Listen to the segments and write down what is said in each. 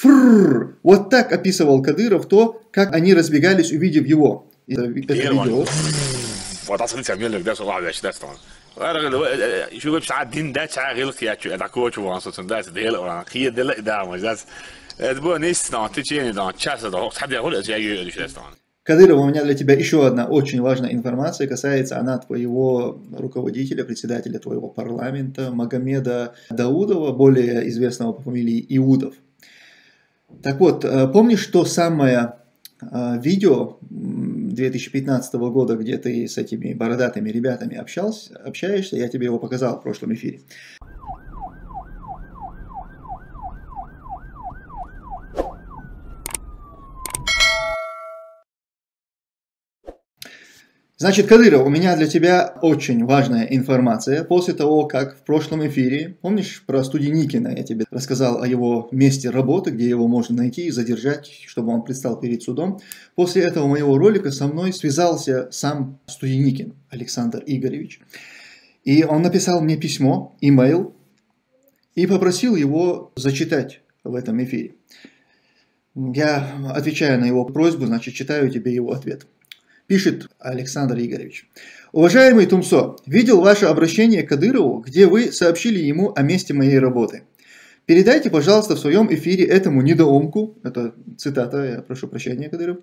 Фрррр. Вот так описывал Кадыров то, как они разбегались, увидев его. Это видео. Кадыров, у меня для тебя еще одна очень важная информация, касается она твоего руководителя, председателя твоего парламента Магомеда Даудова, более известного по фамилии Иудов. Так вот, помнишь то самое видео 2015 года, где ты с этими бородатыми ребятами общаешься? Я тебе его показал в прошлом эфире. Значит, Кадыров, у меня для тебя очень важная информация. После того, как в прошлом эфире, помнишь, про Студеникина я тебе рассказал о его месте работы, где его можно найти и задержать, чтобы он предстал перед судом. После этого моего ролика со мной связался сам Студеникин Александр Игоревич. И он написал мне письмо, имейл, и попросил его зачитать в этом эфире. Я отвечаю на его просьбу, значит, читаю тебе его ответ. Пишет Александр Игоревич. Уважаемый Тумсо, видел ваше обращение к Кадырову, где вы сообщили ему о месте моей работы. Передайте, пожалуйста, в своем эфире этому недоумку, это цитата, я прошу прощения, Кадыров,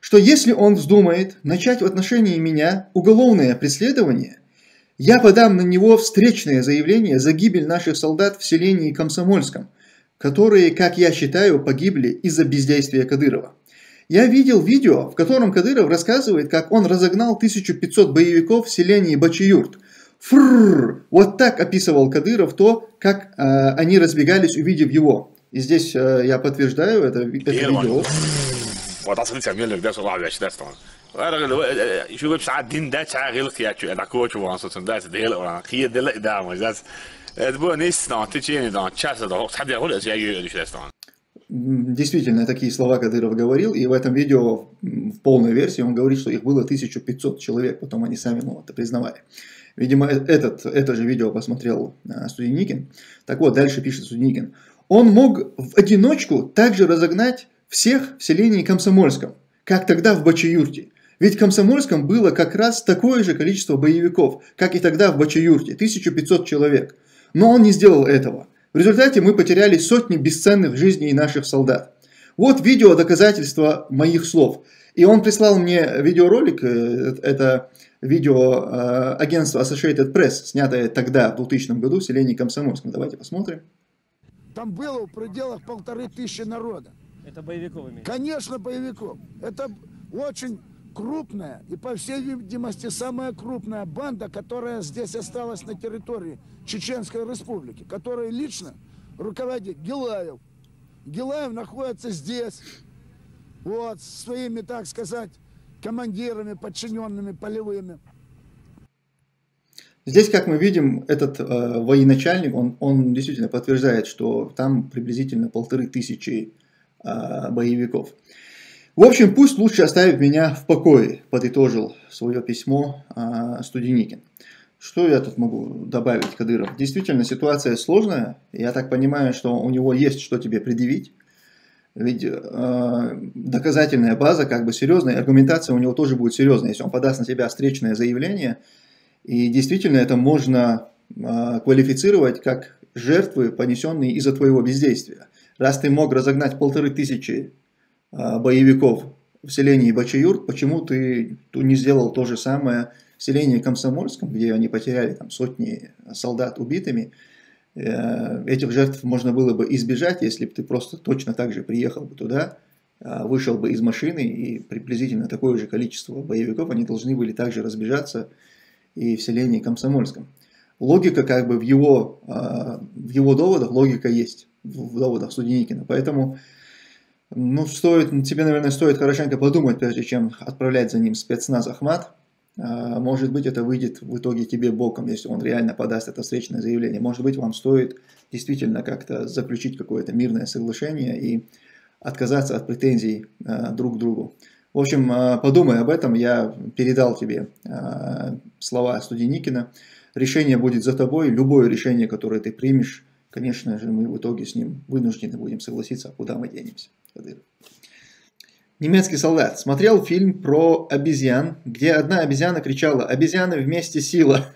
что если он вздумает начать в отношении меня уголовное преследование, я подам на него встречное заявление за гибель наших солдат в селении Комсомольском, которые, как я считаю, погибли из-за бездействия Кадырова. Я видел видео, в котором Кадыров рассказывает, как он разогнал 1500 боевиков в селении Бачи-Юрт. Фрррр. Вот так описывал Кадыров то, как они разбегались, увидев его. И здесь я подтверждаю это видео. Действительно, такие слова Кадыров говорил, и в этом видео в полной версии он говорит, что их было 1500 человек, потом они сами это признавали. Видимо, это же видео посмотрел Студеникин. Так вот, дальше пишет Студеникин. Он мог в одиночку также разогнать всех в селении Комсомольском, как тогда в Бачи-Юрте. Ведь в Комсомольском было как раз такое же количество боевиков, как и тогда в Бачи-Юрте, 1500 человек. Но он не сделал этого. В результате мы потеряли сотни бесценных жизней наших солдат. Вот видео доказательства моих слов. И он прислал мне видеоролик, это видео агентства Associated Press, снятое тогда, в 2000 году, в селении Комсомольском. Давайте посмотрим. Там было в пределах 1500 народа. Это боевиков имеется? Конечно, боевиков. Это очень крупная и, по всей видимости, самая крупная банда, которая здесь осталась на территории Чеченской Республики, которой лично руководит Гилаев. Гилаев находится здесь, вот, своими, так сказать, командирами, подчиненными, полевыми. Здесь, как мы видим, этот военачальник, он действительно подтверждает, что там приблизительно 1500 боевиков. В общем, пусть лучше оставит меня в покое, подытожил свое письмо Студеникин. Что я тут могу добавить, Кадыров? Действительно, ситуация сложная. Я так понимаю, что у него есть что тебе предъявить. Ведь доказательная база как бы серьезная, аргументация у него тоже будет серьезная. Если он подаст на тебя встречное заявление, и действительно это можно квалифицировать как жертвы, понесенные из-за твоего бездействия. Раз ты мог разогнать 1500 боевиков в селении Бачи-Юрт, почему ты не сделал то же самое в селении Комсомольском, где они потеряли там сотни солдат убитыми? Этих жертв можно было бы избежать, если бы ты просто точно так же приехал бы туда, вышел бы из машины, и приблизительно такое же количество боевиков, они должны были также разбежаться и в селении Комсомольском. Логика как бы в его доводах, логика есть, в доводах Студеникина, поэтому... Ну, тебе, наверное, стоит хорошенько подумать, прежде чем отправлять за ним спецназ Ахмат. Может быть, это выйдет в итоге тебе боком, если он реально подаст это встречное заявление. Может быть, вам стоит действительно как-то заключить какое-то мирное соглашение и отказаться от претензий друг к другу. В общем, подумай об этом. Я передал тебе слова Студеникина. Решение будет за тобой. Любое решение, которое ты примешь, Конечно же, мы в итоге с ним вынуждены будем согласиться, куда мы денемся. Немецкий солдат смотрел фильм про обезьян, где одна обезьяна кричала: «Обезьяны вместе сила!»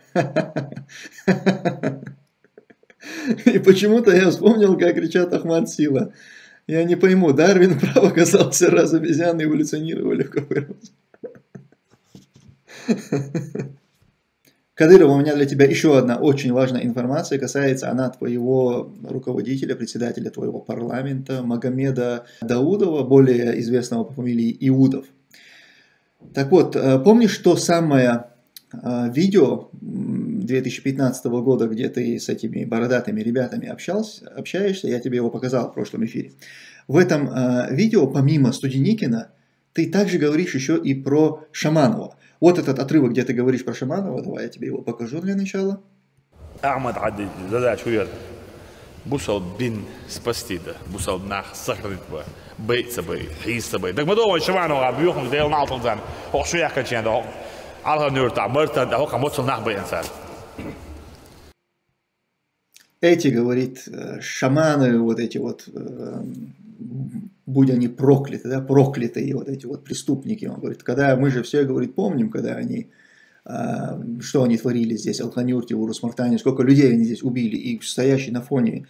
И почему-то я вспомнил, как кричат Ахмад Сила. Я не пойму, Дарвин прав оказался, раз обезьяны эволюционировали в какой раз. Кадыров, у меня для тебя еще одна очень важная информация. Касается она твоего руководителя, председателя твоего парламента Магомеда Даудова, более известного по фамилии Иудов. Так вот, помнишь то самое видео 2015 года, где ты с этими бородатыми ребятами общаешься, я тебе его показал в прошлом эфире. В этом видео, помимо Студеникина, ты также говоришь еще и про Шаманова. Вот этот отрывок, где ты говоришь про Шаманова, давай я тебе его покажу для начала. Бусал бин спастида, бусал нах сахритба, бейт собой, хис собой. Так мы думаем, Шаманова, объехал, делал на алтанзан, ох, что я хочу, Алхан-Юрт, Мартан, Алхан, Моцул нах бейнсан. Эти, говорит, шаманы, вот эти вот, будь они прокляты, да, проклятые вот эти вот преступники, он говорит, когда мы же все, говорит, помним, когда они, что они творили здесь, Алхан-Юрте, Урус-Мартане, сколько людей они здесь убили, и стоящий на фоне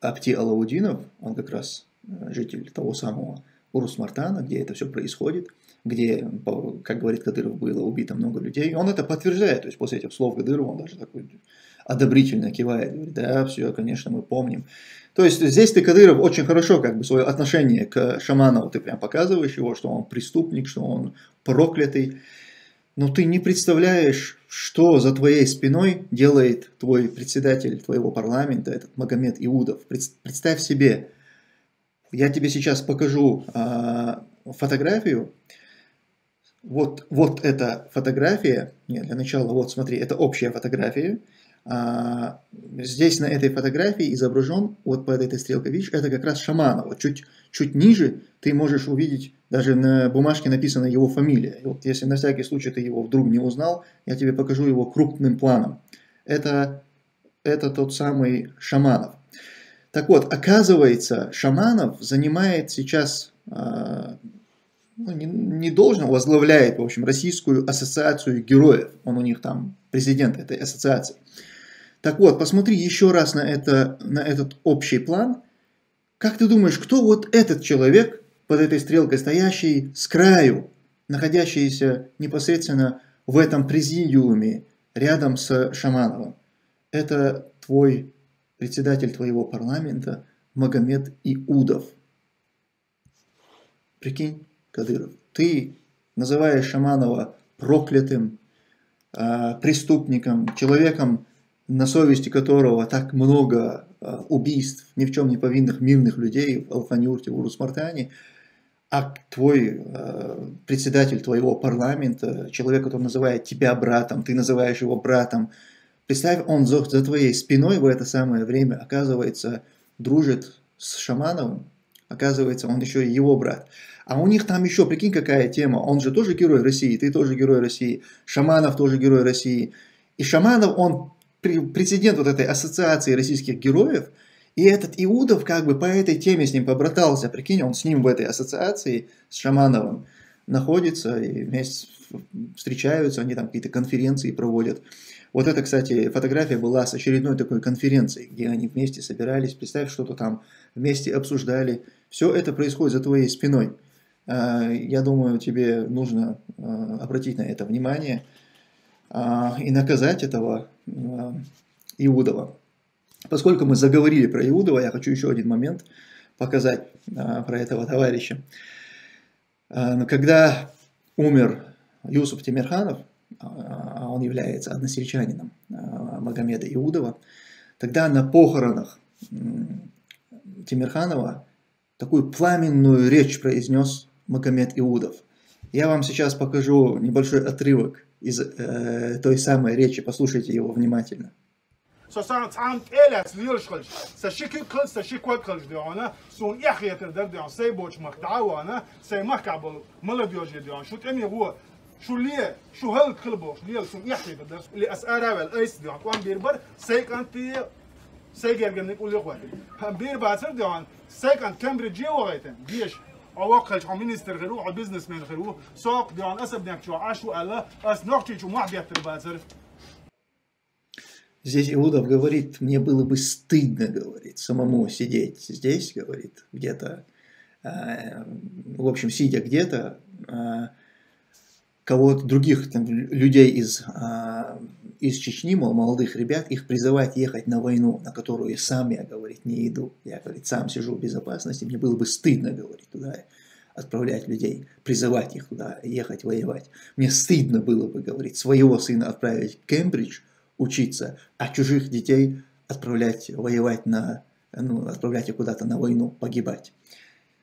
Апти Алаудинов, он как раз житель того самого Урус-Мартана, где это все происходит, где, как говорит Кадыров, было убито много людей, он это подтверждает, то есть после этих слов Кадырова он даже такой одобрительно кивает, говорит, да, все, конечно, мы помним. То есть здесь ты, Кадыров, очень хорошо как бы свое отношение к Шаманову, ты прям показываешь его, что он преступник, что он проклятый, но ты не представляешь, что за твоей спиной делает твой председатель твоего парламента, этот Магомед Даудов. Представь себе, я тебе сейчас покажу фотографию. Вот эта фотография, нет, для начала, вот смотри, это общая фотография. Здесь на этой фотографии изображен, вот под этой стрелкой, видишь, это как раз Шаманов. Чуть ниже ты можешь увидеть, даже на бумажке написана его фамилия. И вот если на всякий случай ты его вдруг не узнал, я тебе покажу его крупным планом. Это тот самый Шаманов. Так вот, оказывается, Шаманов занимает сейчас... не должен, возглавляет, в общем, Российскую ассоциацию героев. Он у них там президент этой ассоциации. Так вот, посмотри еще раз на этот общий план. Как ты думаешь, кто вот этот человек, под этой стрелкой стоящий с краю, находящийся непосредственно в этом президиуме, рядом с Шамановым? Это твой председатель твоего парламента Магомед Даудов. Прикинь? Кадыров, ты называешь Шаманова проклятым, преступником, человеком, на совести которого так много убийств, ни в чем не повинных мирных людей в Алхан-Юрте, в Урус-Мартане, а твой председатель твоего парламента, человек, который называет тебя братом, ты называешь его братом, представь, он за твоей спиной в это самое время, оказывается, дружит с Шамановым, оказывается, он еще и его брат. А у них там еще, прикинь, какая тема, он же тоже герой России, ты тоже герой России, Шаманов тоже герой России. И Шаманов, он президент вот этой ассоциации российских героев, и этот Даудов как бы по этой теме с ним побратался, прикинь, он с ним в этой ассоциации, с Шамановым, находится, и вместе встречаются, они там какие-то конференции проводят. Вот это, кстати, фотография была с очередной такой конференцией, где они вместе собирались, представь, что-то там вместе обсуждали. Все это происходит за твоей спиной. Я думаю, тебе нужно обратить на это внимание и наказать этого Даудова. Поскольку мы заговорили про Даудова, я хочу еще один момент показать про этого товарища. Когда умер Юсуп Тимирханов, он является односельчанином Магомеда Даудова, тогда на похоронах Тимирханова такую пламенную речь произнес Магомед Даудов. Я вам сейчас покажу небольшой отрывок из той самой речи, послушайте его внимательно. سيجرجنك ولي خوات همبير بعصر ديوان ساكن كامبريدج وغيتن بيش عواق خلش عمين يسترغلو على بيزنس مان خلوه ساق ديوان أسب نكشوا عاشوا الله أس نحتيج وما بيعترف بعصر. Здесь Илудов говорит, мне было бы стыдно, говорит, самому сидеть здесь, говорит, где-то, в общем, сидя где-то, кого-то других там, людей из Чечни, мол, молодых ребят, их призывать ехать на войну, на которую сам я, говорит, не иду. Я, говорит, сам сижу в безопасности, мне было бы стыдно, говорит, туда отправлять людей, призывать их туда ехать, воевать. Мне стыдно было бы, говорит, своего сына отправить в Кембридж, учиться, а чужих детей отправлять воевать на, ну, отправлять их куда-то на войну, погибать.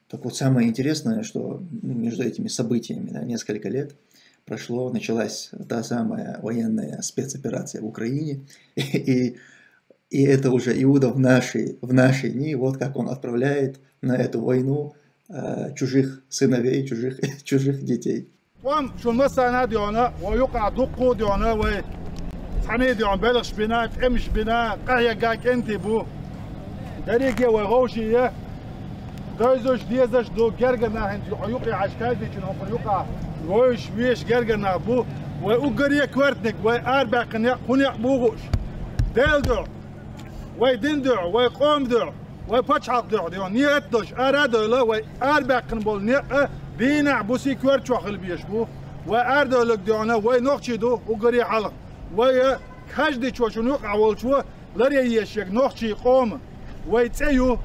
Так вот, самое интересное, что между этими событиями, да, несколько лет прошло, началась та самая военная спецоперация в Украине, и это уже Иуда в наши дни, вот как он отправляет на эту войну чужих сыновей, чужих детей. حنيدي عم بلغش بناء امش بناء قهية قاك انتي بو دريقي وغوشية دوزوش ديزش دو قرقنا هنتي حيوقي عشكايدي كنهم حيوقع غوش ويش قرقنا بو وقرية كورتنك واربع قنيق بوغوش ديل دو ويدين دو ويقوم دو ويبتشعق دو نيات دوش ارادو لا واربع قنبول نيق بينع بوسي كورتشو خلبيش بو واردو لك دونا وينوخشي دو وقرية حلق وای کاشدی چوچونوک عوال چو لریهیش یک نخچی قوم وای تیو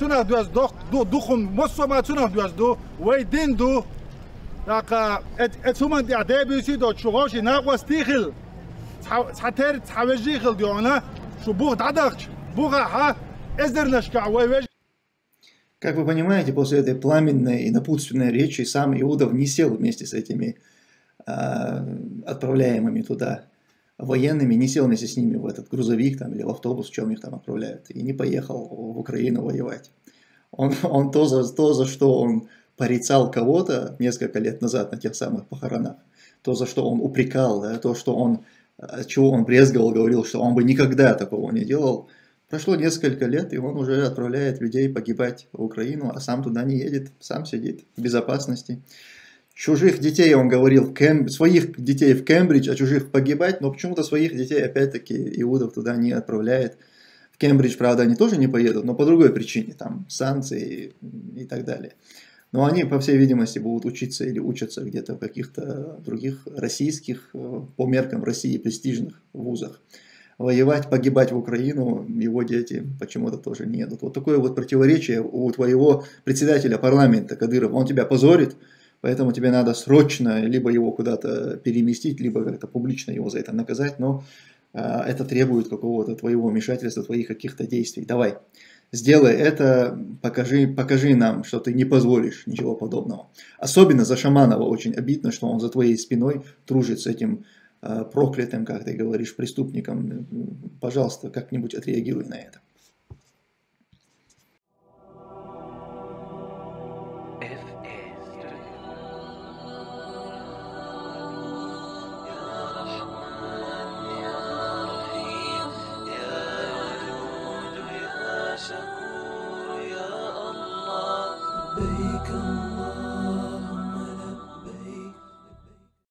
چنان دوست دو دخم مصوبه چنان دوست دو وای دین دو داغ اتومن دیده بیشی داد شوغاشی نقوستی خیل حتی تعویجی خیل دیوانه شو بخت عداخش بخه ازدر نشکع وای. Как вы понимаете, после этой пламенной и напутственной речи сам Иудов не сел вместе с этими отправляемыми туда военными, не сел вместе с ними в этот грузовик там, или в автобус, в чем их там отправляют, и не поехал в Украину воевать. Он то, за что он порицал кого-то несколько лет назад на тех самых похоронах, то, за что он упрекал, да, то, что он, чего он брезговал, говорил, что он бы никогда такого не делал, прошло несколько лет, и он уже отправляет людей погибать в Украину, а сам туда не едет, сам сидит в безопасности. Чужих детей, он говорил, своих детей в Кембридж, а чужих погибать, но почему-то своих детей, опять-таки, Иудов туда не отправляет. В Кембридж, правда, они тоже не поедут, но по другой причине, там, санкции и так далее. Но они, по всей видимости, будут учиться или учатся где-то в каких-то других российских, по меркам России, престижных вузах. Воевать, погибать в Украину, его дети почему-то тоже не едут. Вот такое вот противоречие у твоего председателя парламента, Кадырова, он тебя позорит. Поэтому тебе надо срочно либо его куда-то переместить, либо как-то публично его за это наказать, но это требует какого-то твоего вмешательства, твоих каких-то действий. Давай, сделай это, покажи нам, что ты не позволишь ничего подобного. Особенно за Шаманова очень обидно, что он за твоей спиной тружит с этим проклятым, как ты говоришь, преступником. Пожалуйста, как-нибудь отреагируй на это.